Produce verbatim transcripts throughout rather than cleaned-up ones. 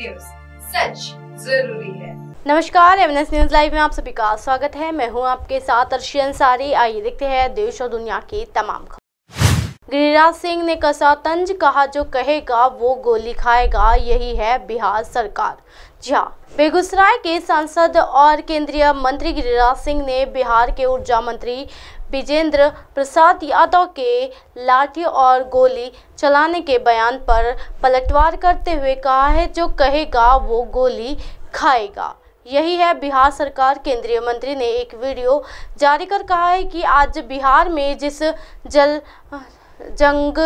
News, सच जरूरी है। नमस्कार, एमएनएस न्यूज लाइव में आप सभी का स्वागत है। मैं हूं आपके साथ अर्श अंसारी। आइए देखते हैं देश और दुनिया की तमाम खबरें। गिरिराज सिंह ने कसा तंज, कहा जो कहेगा वो गोली खाएगा, यही है बिहार सरकार। जी हाँ, बेगूसराय के सांसद और केंद्रीय मंत्री गिरिराज सिंह ने बिहार के ऊर्जा मंत्री बिजेंद्र प्रसाद यादव के लाठी और गोली चलाने के बयान पर पलटवार करते हुए कहा है जो कहेगा वो गोली खाएगा, यही है बिहार सरकार। केंद्रीय मंत्री ने एक वीडियो जारी कर कहा है कि आज बिहार में जिस जल जंग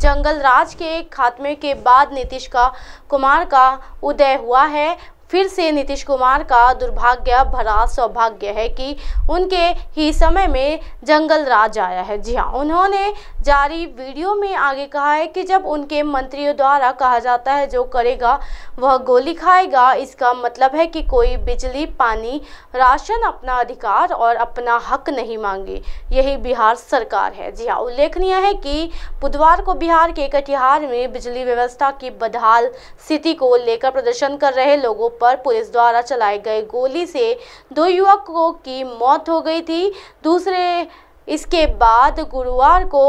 जंगल राज के खात्मे के बाद नीतीश का कुमार का उदय हुआ है, फिर से नीतीश कुमार का दुर्भाग्य भरा सौभाग्य है कि उनके ही समय में जंगल राज आया है। जी हाँ, उन्होंने जारी वीडियो में आगे कहा है कि जब उनके मंत्रियों द्वारा कहा जाता है जो करेगा वह गोली खाएगा, इसका मतलब है कि कोई बिजली, पानी, राशन, अपना अधिकार और अपना हक नहीं मांगे, यही बिहार सरकार है। जी हाँ, उल्लेखनीय है कि बुधवार को बिहार के कटिहार में बिजली व्यवस्था की बदहाल स्थिति को लेकर प्रदर्शन कर रहे लोगों पर पुलिस द्वारा चलाए गए गोली से दो युवकों की मौत हो गई थी। दूसरे इसके बाद गुरुवार को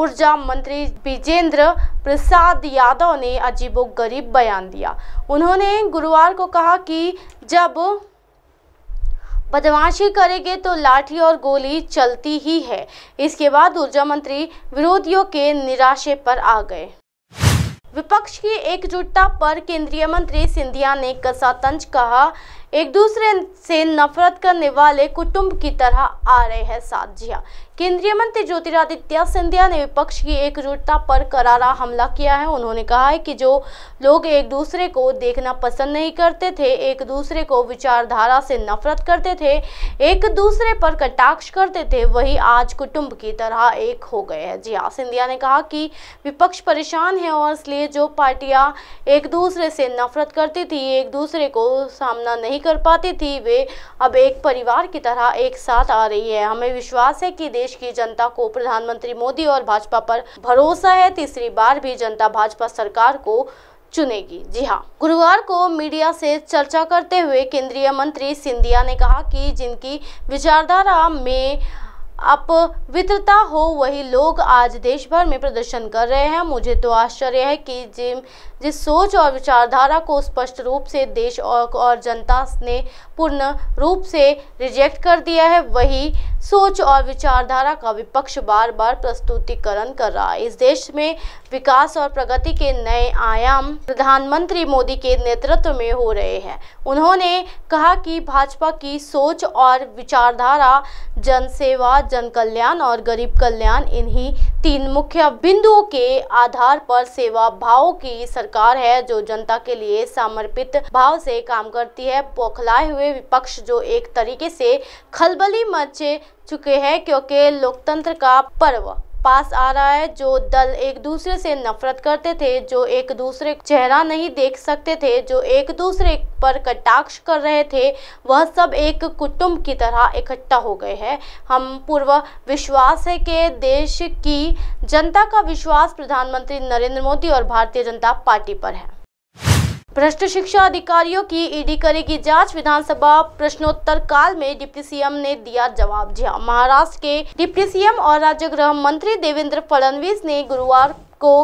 ऊर्जा मंत्री बिजेंद्र प्रसाद यादव ने अजीबोगरीब बयान दिया। उन्होंने गुरुवार को कहा कि जब बदमाशी करेंगे तो लाठी और गोली चलती ही है। इसके बाद ऊर्जा मंत्री विरोधियों के निराशे पर आ गए। विपक्ष की एकजुटता पर केंद्रीय मंत्री सिंधिया ने कसा तंज, कहा एक दूसरे से नफरत करने वाले कुटुंब की तरह आ रहे हैं साथ। जी हाँ, केंद्रीय मंत्री ज्योतिरादित्य सिंधिया ने विपक्ष की एकजुटता पर करारा हमला किया है। उन्होंने कहा है कि जो लोग एक दूसरे को देखना पसंद नहीं करते थे, एक दूसरे को विचारधारा से नफरत करते थे, एक दूसरे पर कटाक्ष करते थे, वही आज कुटुंब की तरह एक हो गए हैं। जी हाँ, सिंधिया ने कहा कि विपक्ष परेशान है और इसलिए जो पार्टियां एक दूसरे से नफरत करती थी, एक दूसरे को सामना नहीं कर पाती थी, वे अब एक परिवार की तरह एक साथ आ रही है। हमें विश्वास है कि देश की जनता को प्रधानमंत्री मोदी और भाजपा पर भरोसा है। तीसरी बार भी जनता भाजपा सरकार को चुनेगी। जी हाँ, गुरुवार को मीडिया से चर्चा करते हुए केंद्रीय मंत्री सिंधिया ने कहा कि जिनकी विचारधारा में अपवित्रता हो वही लोग आज देश भर में प्रदर्शन कर रहे हैं। मुझे तो आश्चर्य है कि जिम जिस सोच और विचारधारा को स्पष्ट रूप से देश और, और जनता ने पूर्ण रूप से रिजेक्ट कर दिया है, वही सोच और विचारधारा का विपक्ष बार बार प्रस्तुतिकरण कर रहा है। इस देश में विकास और प्रगति के नए आयाम प्रधानमंत्री मोदी के नेतृत्व में हो रहे हैं। उन्होंने कहा कि भाजपा की सोच और विचारधारा जनसेवा, जन कल्याण और गरीब कल्याण, इन्हीं तीन मुख्य बिंदुओं के आधार पर सेवा भाव की सरकार है जो जनता के लिए समर्पित भाव से काम करती है। बौखलाए हुए विपक्ष जो एक तरीके से खलबली मचे चुके हैं क्योंकि लोकतंत्र का पर्व पास आ रहा है। जो दल एक दूसरे से नफरत करते थे, जो एक दूसरे चेहरा नहीं देख सकते थे, जो एक दूसरे पर कटाक्ष कर रहे थे, वह सब एक कुटुंब की तरह इकट्ठा हो गए हैं। हम पूर्व विश्वास है कि देश की जनता का विश्वास प्रधानमंत्री नरेंद्र मोदी और भारतीय जनता पार्टी पर है। भ्रष्ट शिक्षा अधिकारियों की ईडी करेगी जांच, विधानसभा प्रश्नोत्तर काल में डिप्टी सीएम ने दिया जवाब। जी हाँ, महाराष्ट्र के डिप्टी सीएम और राज्य गृह मंत्री देवेंद्र फडणवीस ने गुरुवार को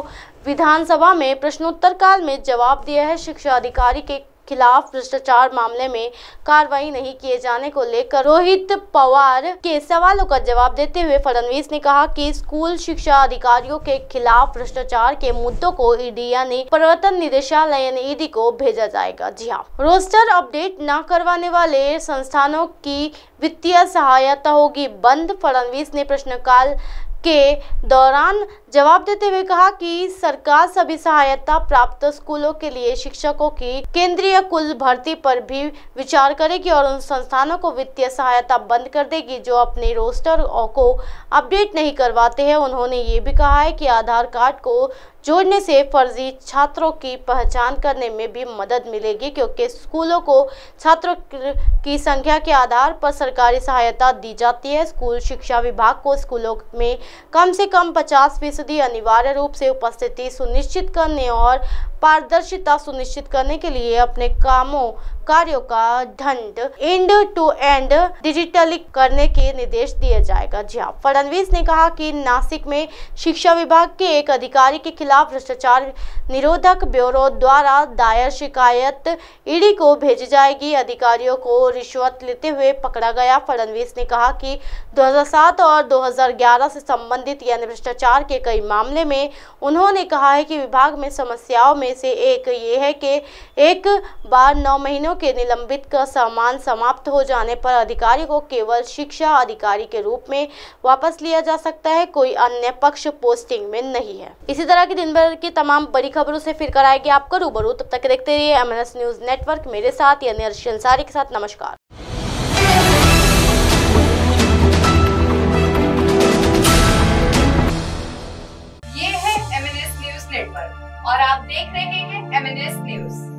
विधानसभा में प्रश्नोत्तर काल में जवाब दिया है। शिक्षा अधिकारी के खिलाफ भ्रष्टाचार मामले में कार्रवाई नहीं किए जाने को लेकर रोहित पवार के सवालों का जवाब देते हुए फडणवीस ने कहा कि स्कूल शिक्षा अधिकारियों के खिलाफ भ्रष्टाचार के मुद्दों को ईडी यानी प्रवर्तन निदेशालय यानी ईडी को भेजा जाएगा। जी हाँ, रोस्टर अपडेट न करवाने वाले संस्थानों की वित्तीय सहायता होगी बंद। फडणवीस ने प्रश्नकाल के दौरान जवाब देते हुए कहा कि सरकार सभी सहायता प्राप्त स्कूलों के लिए शिक्षकों की केंद्रीय कुल भर्ती पर भी विचार करेगी और उन संस्थानों को वित्तीय सहायता बंद कर देगी जो अपने रोस्टर को अपडेट नहीं करवाते हैं। उन्होंने ये भी कहा है कि आधार कार्ड को जोड़ने से फर्जी छात्रों की पहचान करने में भी मदद मिलेगी क्योंकि स्कूलों को छात्रों की संख्या के आधार पर सरकारी सहायता दी जाती है। स्कूल शिक्षा विभाग को स्कूलों में कम से कम पचास फीसदी अनिवार्य रूप से उपस्थिति सुनिश्चित करने और पारदर्शिता सुनिश्चित करने के लिए अपने कामों कार्यों का ढंड एंड टू एंड डिजिटली करने के निर्देश दिया जाएगा। जी हाँ, फडणवीस ने कहा कि नासिक में शिक्षा विभाग के एक अधिकारी के खिलाफ भ्रष्टाचार निरोधक ब्यूरो द्वारा दायर शिकायत ईडी को भेजी जाएगी। अधिकारियों को रिश्वत लेते हुए पकड़ा गया। फडणवीस ने कहा कि दो हज़ार सात और दो हज़ार ग्यारह से संबंधित यानी भ्रष्टाचार के कई मामले में उन्होंने कहा है कि विभाग में समस्याओं में से एक ये है कि एक बार नौ महीनों के निलंबित का सामान समाप्त हो जाने पर अधिकारी को केवल शिक्षा अधिकारी के रूप में वापस लिया जा सकता है, कोई अन्य पक्ष पोस्टिंग में नहीं है। इसी तरह की दिन भर की तमाम बड़ी खबरों से फिर कराएगी आपको रूबरू। तब तक देखते रहिए एमएनएस न्यूज नेटवर्क मेरे साथ यानी अर्श अंसारी के साथ। नमस्कार। ये है एमएनएस न्यूज नेटवर्क और आप देख रहे हैं एमएनएस न्यूज।